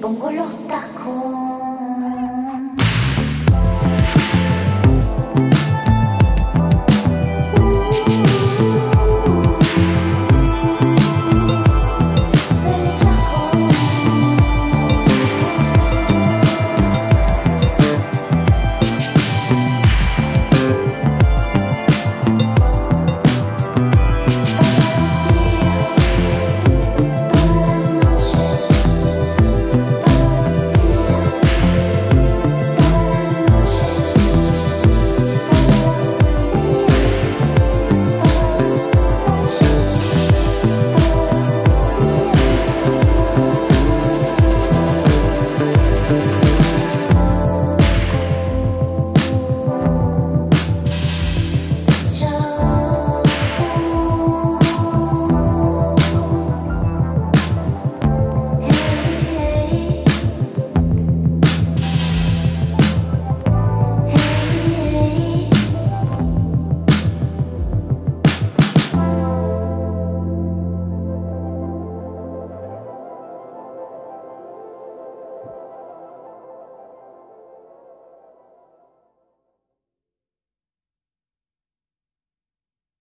Bongolotta con...